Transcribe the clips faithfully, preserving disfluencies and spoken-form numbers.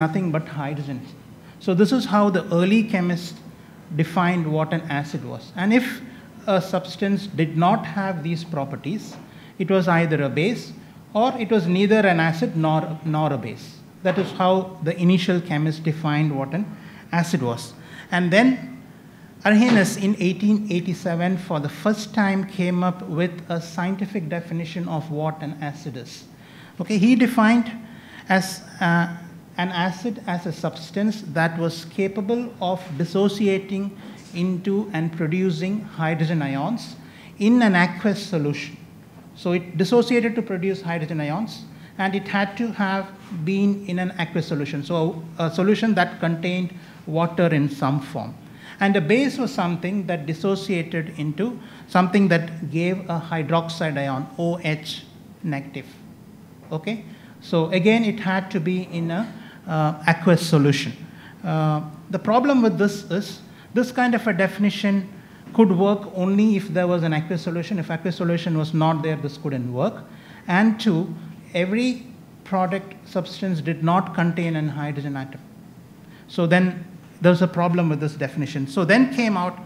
nothing but hydrogen. So this is how the early chemists defined what an acid was. And if a substance did not have these properties, it was either a base or it was neither an acid nor, nor a base. That is how the initial chemists defined what an acid was. And then Arrhenius in eighteen eighty-seven for the first time came up with a scientific definition of what an acid is. Okay, he defined as uh, an acid as a substance that was capable of dissociating into and producing hydrogen ions in an aqueous solution. So it dissociated to produce hydrogen ions, and it had to have been in an aqueous solution, so a, a solution that contained water in some form. And a base was something that dissociated into something that gave a hydroxide ion, O H negative. Okay? So again, it had to be in an uh, aqueous solution. Uh, the problem with this is this kind of a definition could work only if there was an aqueous solution. If aqueous solution was not there, this couldn't work. And two, every product substance did not contain an hydrogen atom. So then there's a problem with this definition. So then came out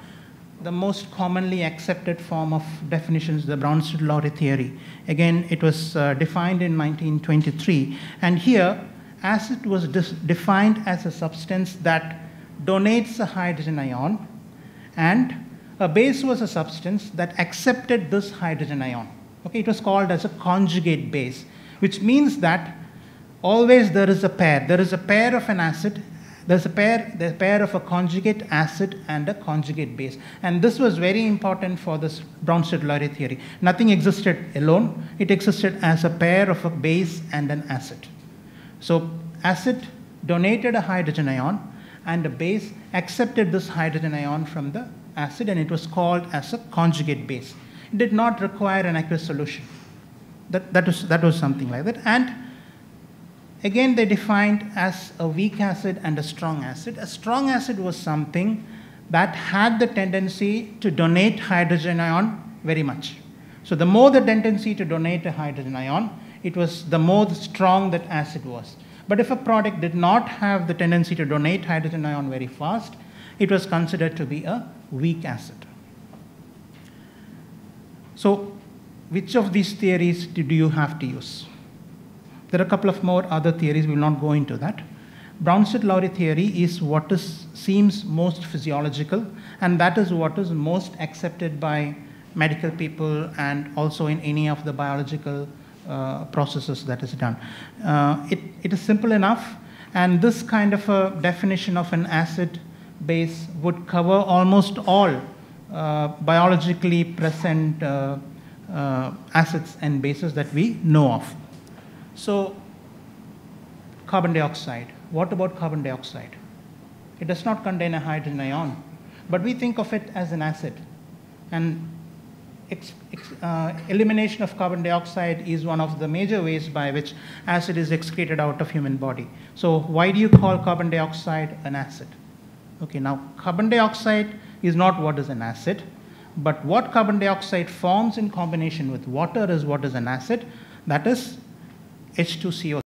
the most commonly accepted form of definitions, the Bronsted-Lowry theory. Again, it was uh, defined in nineteen twenty-three. And here, acid was defined as a substance that donates a hydrogen ion, and a base was a substance that accepted this hydrogen ion. Okay, it was called as a conjugate base, which means that always there is a pair. There is a pair of an acid, there's a pair, there's a pair of a conjugate acid and a conjugate base. And this was very important for this Bronsted-Lowry theory. Nothing existed alone. It existed as a pair of a base and an acid. So acid donated a hydrogen ion, and the base accepted this hydrogen ion from the acid, and it was called as a conjugate base. It did not require an aqueous solution. That, that, was, that was something like that. And again, they defined as a weak acid and a strong acid. A strong acid was something that had the tendency to donate hydrogen ion very much. So the more the tendency to donate a hydrogen ion, it was the more strong that acid was. But if a product did not have the tendency to donate hydrogen ion very fast, it was considered to be a weak acid. So which of these theories do you have to use? There are a couple of more other theories. We will not go into that. Bronsted-Lowry theory is what is, seems most physiological, and that is what is most accepted by medical people and also in any of the biological uh, processes that is done. Uh, it, it is simple enough, and this kind of a definition of an acid base would cover almost all uh, biologically present uh, uh, acids and bases that we know of. So carbon dioxide. What about carbon dioxide? It does not contain a hydrogen ion, but we think of it as an acid. And ex ex uh, elimination of carbon dioxide is one of the major ways by which acid is excreted out of human body. So why do you call carbon dioxide an acid? Okay, now carbon dioxide is not what is an acid, but what carbon dioxide forms in combination with water is what is an acid, that is H two C O.